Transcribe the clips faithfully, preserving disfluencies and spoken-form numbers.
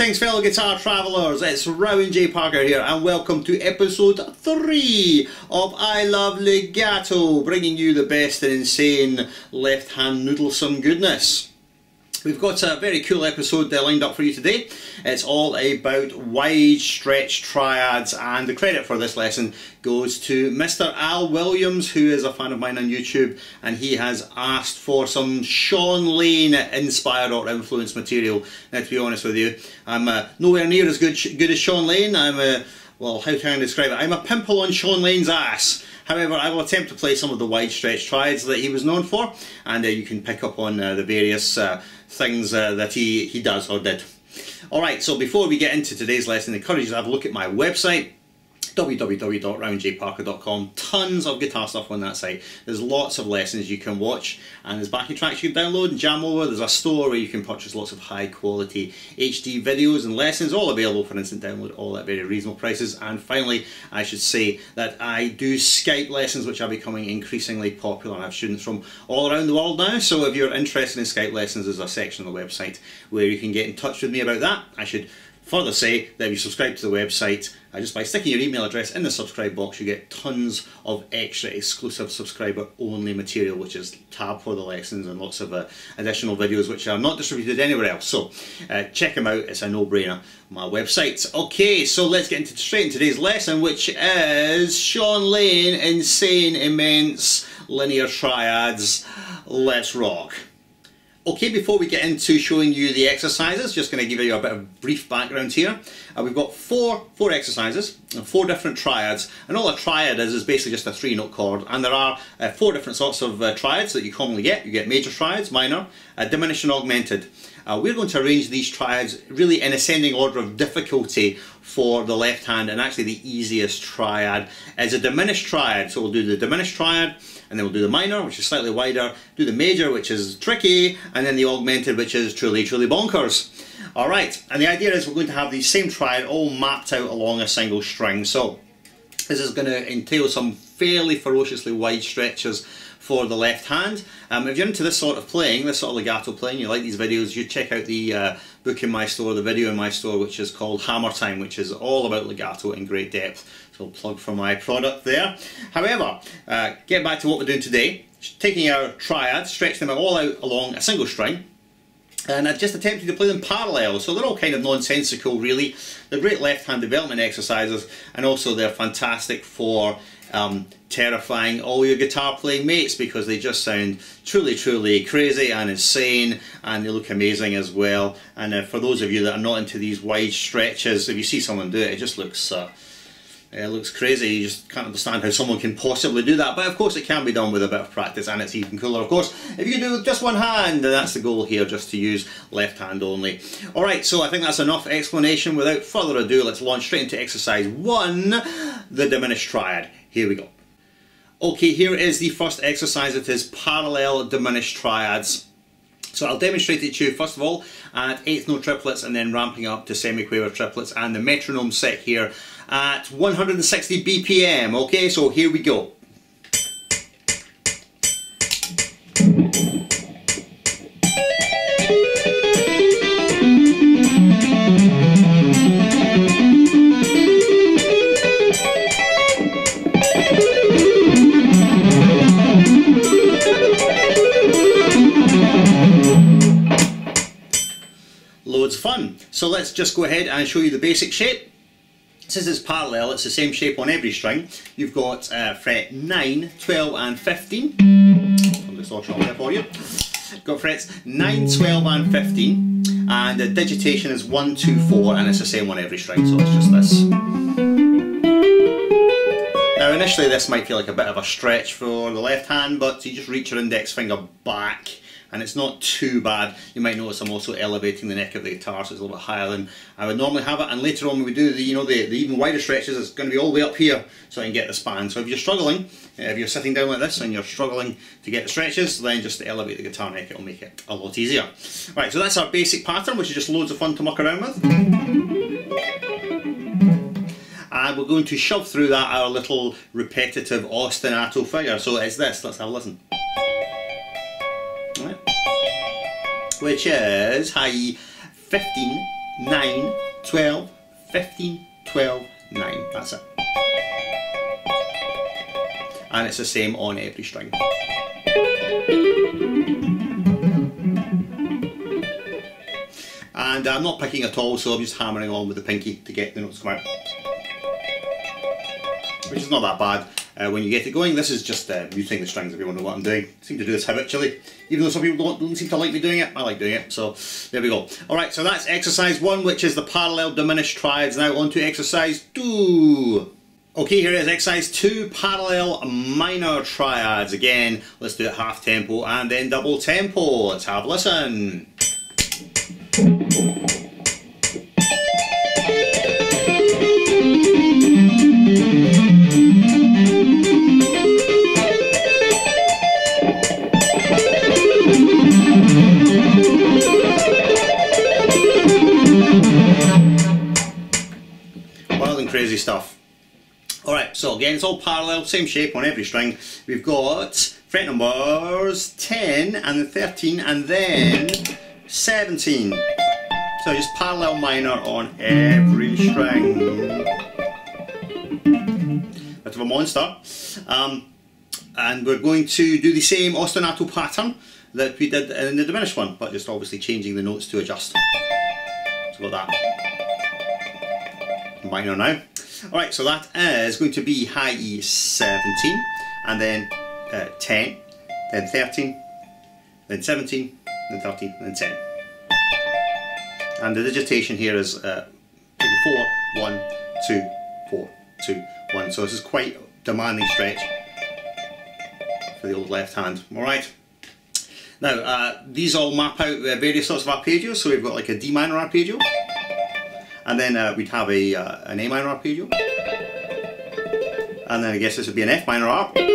Greetings fellow guitar travelers, it's Rowan J. Parker here and welcome to episode three of I Love Legato, bringing you the best in insane left hand noodlesome goodness. We've got a very cool episode lined up for you today. It's all about wide stretch triads, and the credit for this lesson goes to Mister Al Williams, who is a fan of mine on YouTube, and he has asked for some Shawn Lane inspired or influenced material. Now, to be honest with you, I'm uh, nowhere near as good good as Shawn Lane. I'm a, well, how can I describe it? I'm a pimple on Shawn Lane's ass. However, I will attempt to play some of the wide stretch triads that he was known for, and uh, you can pick up on uh, the various uh, things uh, that he, he does or did. Alright, so before we get into today's lesson, I encourage you to have a look at my website, w w w dot rowan j parker dot com. Tons of guitar stuff on that site. There's lots of lessons you can watch, and there's backing tracks you can download and jam over. There's a store where you can purchase lots of high quality H D videos and lessons, all available for instant download, all at very reasonable prices. And finally, I should say that I do Skype lessons, which are becoming increasingly popular. I have students from all around the world now, so if you're interested in Skype lessons, there's a section on the website where you can get in touch with me about that. I should further say that if you subscribe to the website, uh, just by sticking your email address in the subscribe box, you get tons of extra exclusive subscriber only material, which is tab for the lessons and lots of uh, additional videos which are not distributed anywhere else. So uh, check them out, it's a no-brainer, my website. Okay, so let's get into straight into today's lesson, which is Shawn Lane, Insane, Immense, Linear Triads. Let's rock. Okay, before we get into showing you the exercises, just going to give you a bit of brief background here. Uh, we've got four four exercises, and four different triads, and all a triad is is basically just a three note chord, and there are uh, four different sorts of uh, triads that you commonly get. You get major triads, minor, uh, diminished and augmented. Uh, we're going to arrange these triads really in ascending order of difficulty for the left hand, and actually the easiest triad is a diminished triad, so we'll do the diminished triad, and then we'll do the minor, which is slightly wider, do the major, which is tricky, and then the augmented, which is truly, truly bonkers. Alright, and the idea is we're going to have the same triad all mapped out along a single string, so this is going to entail some fairly ferociously wide stretches for the left hand. Um, if you're into this sort of playing, this sort of legato playing, you like these videos, you check out the uh, book in my store, the video in my store, which is called Hammer Time, which is all about legato in great depth. So plug for my product there. However, uh, get back to what we're doing today. Taking our triad, stretch them all out along a single string, and I just attempted to play them parallel, so they're all kind of nonsensical really. They're great left hand development exercises, and also they're fantastic for Um, terrifying all your guitar playing mates, because they just sound truly, truly crazy and insane, and they look amazing as well. And uh, for those of you that are not into these wide stretches, if you see someone do it, it just looks uh, it looks crazy. You just can't understand how someone can possibly do that, but of course it can be done with a bit of practice, and it's even cooler of course if you can do it with just one hand, and that's the goal here, just to use left hand only. Alright, so I think that's enough explanation. Without further ado, let's launch straight into exercise one, the diminished triad. Here we go. Okay, here is the first exercise. It is parallel diminished triads. So I'll demonstrate it to you first of all at eighth note triplets, and then ramping up to semiquaver triplets, and the metronome set here at one hundred sixty B P M. Okay, so here we go. Fun. So let's just go ahead and show you the basic shape. Since it's parallel, it's the same shape on every string. You've got uh, fret nine, twelve and fifteen. I'll just watch it on there for you. Got frets nine, twelve and fifteen, and the digitation is one, two, four, and it's the same on every string, so it's just this. Now initially this might feel like a bit of a stretch for the left hand, but you just reach your index finger back, and it's not too bad. You might notice I'm also elevating the neck of the guitar, so it's a little bit higher than I would normally have it, and later on when we do the, you know, the, the even wider stretches, it's going to be all the way up here, so I can get the span. So if you're struggling, if you're sitting down like this and you're struggling to get the stretches, then just elevate the guitar neck, it'll make it a lot easier. Right, so that's our basic pattern, which is just loads of fun to muck around with. And we're going to shove through that our little repetitive ostinato figure, so it's this, let's have a listen. Which is high fifteen, nine, twelve, fifteen, twelve, nine. That's it. And it's the same on every string. And I'm not picking at all, so I'm just hammering along with the pinky to get the notes to come out. Which is not that bad. Uh, when you get it going, this is just uh, muting the strings if you want to know what I'm doing. I seem to do this habitually, even though some people don't, don't seem to like me doing it. I like doing it, so there we go. Alright, so that's exercise one, which is the parallel diminished triads. Now on to exercise two. Okay, here is exercise two, parallel minor triads. Again, let's do it half tempo and then double tempo. Let's have a listen. Crazy stuff. Alright, so again, it's all parallel, same shape on every string. We've got fret numbers ten and then thirteen and then seventeen. So just parallel minor on every string. Bit of a monster. Um, and we're going to do the same ostinato pattern that we did in the diminished one, but just obviously changing the notes to adjust. So got that. Minor now. Alright, so that is going to be high E seventeen, and then uh, ten, then thirteen, then seventeen, then thirteen, then ten. And the digitation here is uh, four, one, two, four, two, one. So this is quite a demanding stretch for the old left hand. Alright. Now, uh, these all map out various sorts of arpeggios. So we've got like a D minor arpeggio. And then uh, we'd have a, uh, an A minor arpeggio, and then I guess this would be an F minor arp, and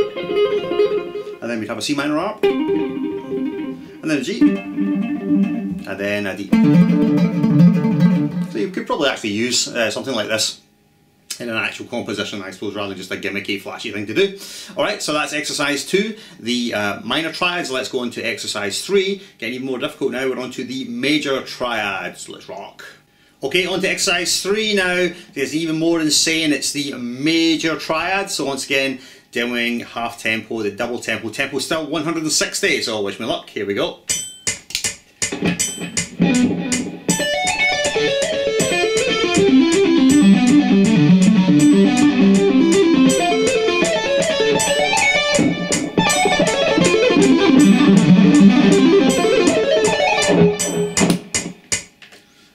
then we'd have a C minor arp, and then a G, and then a D. So you could probably actually use uh, something like this in an actual composition, I suppose, rather than just a gimmicky, flashy thing to do. Alright, so that's exercise two, the uh, minor triads. Let's go on to exercise three, getting even more difficult now. We're on to the major triads. Let's rock. Okay, on to exercise three now. There's even more insane. It's the major triad. So once again, doing half tempo, the double tempo. Tempo still one hundred sixty, so wish me luck. Here we go.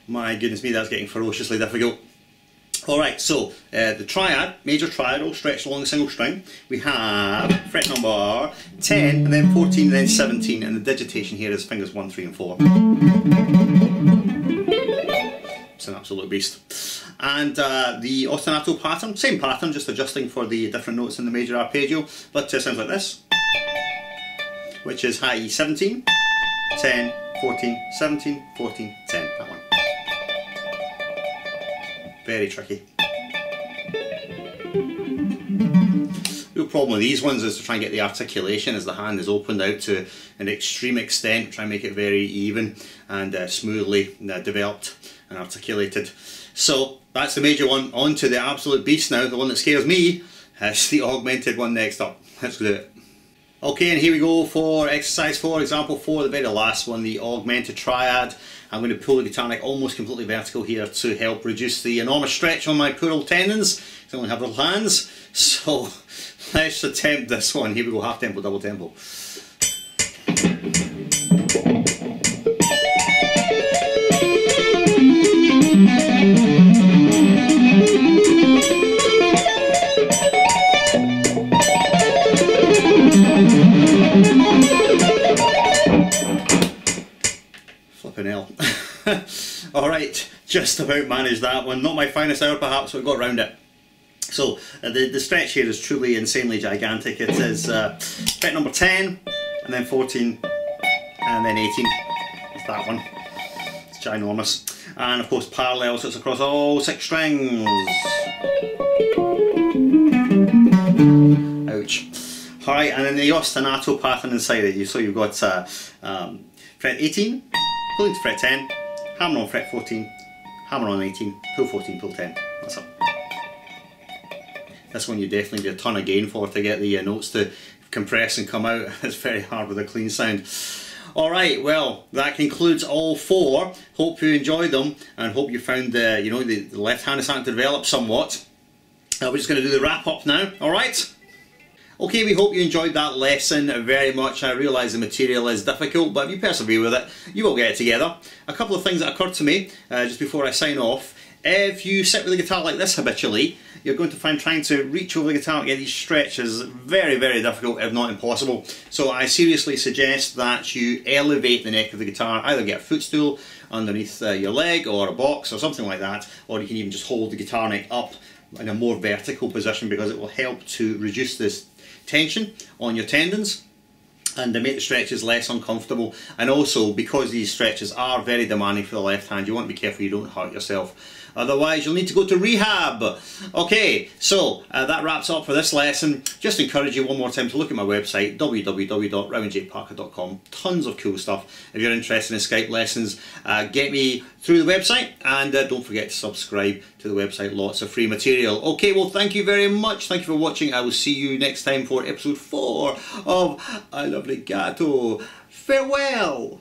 My goodness me, that's getting ferociously difficult. Alright, so uh, the triad, major triad, all stretched along a single string. We have fret number ten, and then fourteen, and then seventeen, and the digitation here is fingers one, three, and four. It's an absolute beast. And uh, the ostinato pattern, same pattern, just adjusting for the different notes in the major arpeggio, but it sounds like this, which is high E seventeen, ten, fourteen, seventeen, fourteen, ten, that one. Very tricky. The problem with these ones is to try and get the articulation as the hand is opened out to an extreme extent. Try and make it very even and uh, smoothly uh, developed and articulated. So that's the major one. On to the absolute beast now, the one that scares me. It's the augmented one next up. Let's do it. Okay, and here we go for exercise four, example four, the very last one, the augmented triad. I'm going to pull the guitar neck almost completely vertical here to help reduce the enormous stretch on my poor old tendons. I only have little hands, so let's attempt this one. Here we go, half tempo, double tempo. Alright, just about managed that one. Not my finest hour perhaps, but got round it. So uh, the, the stretch here is truly insanely gigantic. It is uh, fret number ten, and then fourteen, and then eighteen. It's that one. It's ginormous. And of course parallel, so it's across all six strings. Ouch. Alright, and then the ostinato pattern inside it. So you've got uh, um, fret eighteen, pulling to fret ten, hammer on fret fourteen, hammer on eighteen, pull fourteen, pull ten. That's it. This one you definitely need a ton of gain for to get the uh, notes to compress and come out. It's very hard with a clean sound. Alright, well, that concludes all four. Hope you enjoyed them and hope you found uh, you know, the left hand is starting to develop somewhat. Uh, we're just going to do the wrap up now, alright? Okay, we hope you enjoyed that lesson very much. I realise the material is difficult, but if you persevere with it, you will get it together. A couple of things that occurred to me uh, just before I sign off. If you sit with a guitar like this habitually, you're going to find trying to reach over the guitar and get these stretches very, very difficult, if not impossible. So I seriously suggest that you elevate the neck of the guitar. Either get a footstool underneath uh, your leg or a box or something like that, or you can even just hold the guitar neck up in a more vertical position, because it will help to reduce this tension on your tendons and to make the stretches less uncomfortable. And also, because these stretches are very demanding for the left hand, you want to be careful you don't hurt yourself, otherwise you'll need to go to rehab. Okay, so uh, that wraps up for this lesson. Just encourage you one more time to look at my website, w w w dot rowan j parker dot com. Tons of cool stuff. If you're interested in Skype lessons, uh, get me through the website, and uh, don't forget to subscribe to the website. Lots of free material. Okay, well, thank you very much. Thank you for watching. I will see you next time for episode four of I Love Legato. Farewell!